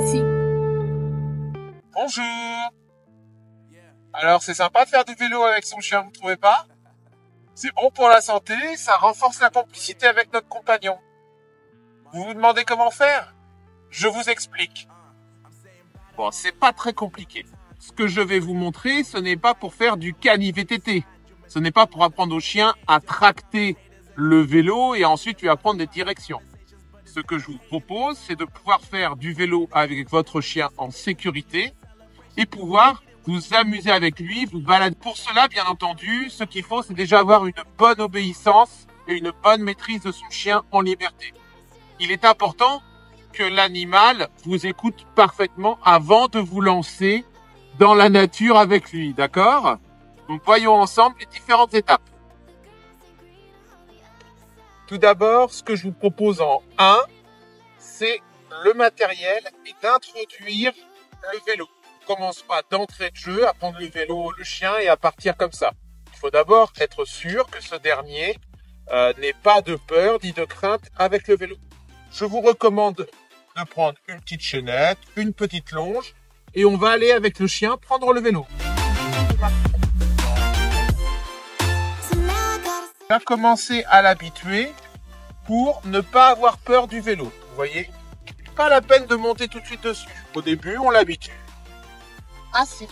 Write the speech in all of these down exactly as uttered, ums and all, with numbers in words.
Voici. Bonjour. Alors, c'est sympa de faire du vélo avec son chien, vous ne trouvez pas? C'est bon pour la santé, ça renforce la complicité avec notre compagnon. Vous vous demandez comment faire? Je vous explique. Bon, c'est pas très compliqué. Ce que je vais vous montrer, ce n'est pas pour faire du canivtt. Ce n'est pas pour apprendre au chien à tracter le vélo et ensuite lui apprendre des directions. Ce que je vous propose, c'est de pouvoir faire du vélo avec votre chien en sécurité et pouvoir vous amuser avec lui, vous balader. Pour cela, bien entendu, ce qu'il faut, c'est déjà avoir une bonne obéissance et une bonne maîtrise de son chien en liberté. Il est important que l'animal vous écoute parfaitement avant de vous lancer dans la nature avec lui, d'accord? Donc, voyons ensemble les différentes étapes. Tout d'abord, ce que je vous propose en un, c'est le matériel et d'introduire le vélo. On ne commence pas d'entrée de jeu à prendre le vélo, le chien et à partir comme ça. Il faut d'abord être sûr que ce dernier euh, n'ait pas de peur ni de crainte avec le vélo. Je vous recommande de prendre une petite chaînette, une petite longe et on va aller avec le chien prendre le vélo. On va commencer à l'habituer pour ne pas avoir peur du vélo. Vous voyez, pas la peine de monter tout de suite dessus. Au début, on l'habitue. Assis.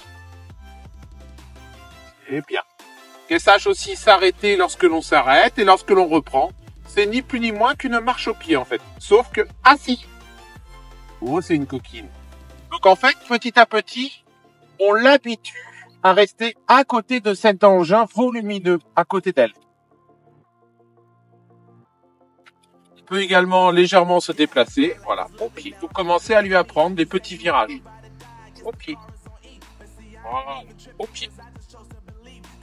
C'est bien. Qu'elle sache aussi s'arrêter lorsque l'on s'arrête et lorsque l'on reprend. C'est ni plus ni moins qu'une marche au pied en fait. Sauf que assis. Oh, c'est une coquine. Donc en fait, petit à petit, on l'habitue à rester à côté de cet engin volumineux, à côté d'elle. On peut également légèrement se déplacer. Voilà, au pied. Vous commencez à lui apprendre des petits virages. Au pied. Voilà. Au pied.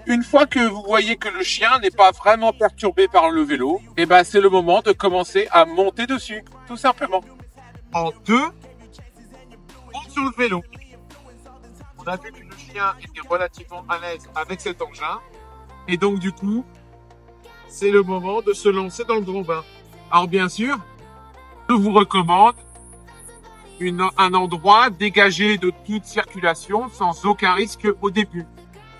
Une fois que vous voyez que le chien n'est pas vraiment perturbé par le vélo, eh ben c'est le moment de commencer à monter dessus, tout simplement. En deux, monte sur le vélo. On a vu que le chien était relativement à l'aise avec cet engin, et donc du coup, c'est le moment de se lancer dans le grand bain. Alors bien sûr, je vous recommande Une, un endroit dégagé de toute circulation sans aucun risque au début.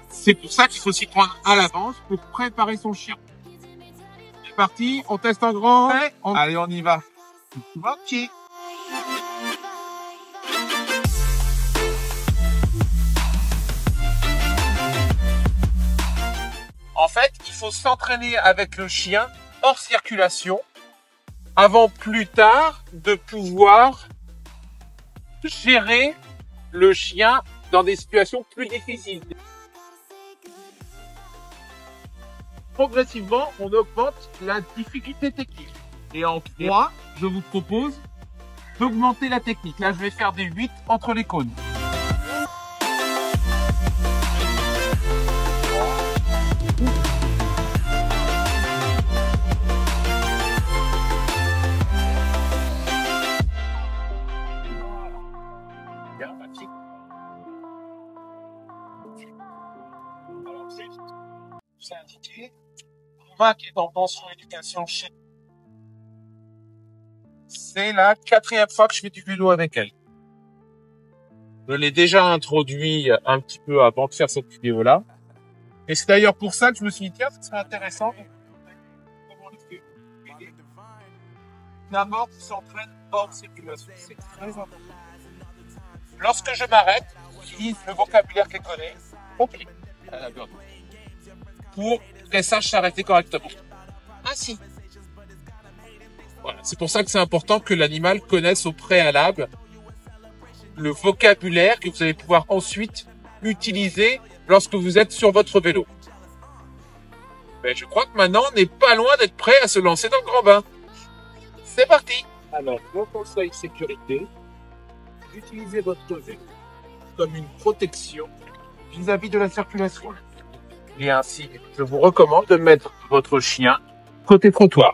C'est pour ça qu'il faut s'y prendre à l'avance pour préparer son chien. C'est parti, on teste en grand. Allez, on, Allez, on y va. Ok. En fait, il faut s'entraîner avec le chien hors circulation avant plus tard de pouvoir gérer le chien dans des situations plus difficiles. Progressivement, on augmente la difficulté technique. Et en trois, je vous propose d'augmenter la technique. Là, je vais faire des huit entre les cônes. C'est indiqué. Romain qui est dans son éducation chez nous. C'est la quatrième fois que je fais du vélo avec elle. Je l'ai déjà introduit un petit peu avant de faire cette vidéo-là. Et c'est d'ailleurs pour ça que je me suis dit, tiens, ce serait intéressant. D'abord, on s'entraîne hors circulation. C'est très important. Lorsque je m'arrête, j'utilise le vocabulaire qu'elle connaît. Ok. Pour qu'elle sache s'arrêter correctement. Ainsi. Voilà. C'est pour ça que c'est important que l'animal connaisse au préalable le vocabulaire que vous allez pouvoir ensuite utiliser lorsque vous êtes sur votre vélo. Mais je crois que maintenant, on n'est pas loin d'être prêt à se lancer dans le grand bain. C'est parti. Alors, mon conseil sécurité, utilisez votre vélo comme une protection vis-à-vis de la circulation. Et ainsi, je vous recommande de mettre votre chien côté trottoir.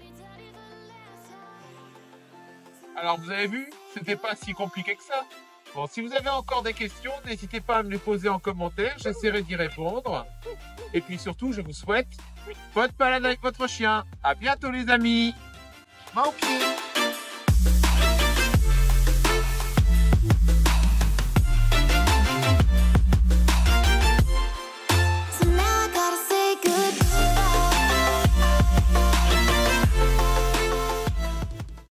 Alors, vous avez vu, c'était pas si compliqué que ça. Bon, si vous avez encore des questions, n'hésitez pas à me les poser en commentaire, j'essaierai d'y répondre. Et puis surtout, je vous souhaite une bonne balade avec votre chien. À bientôt les amis. Au revoir.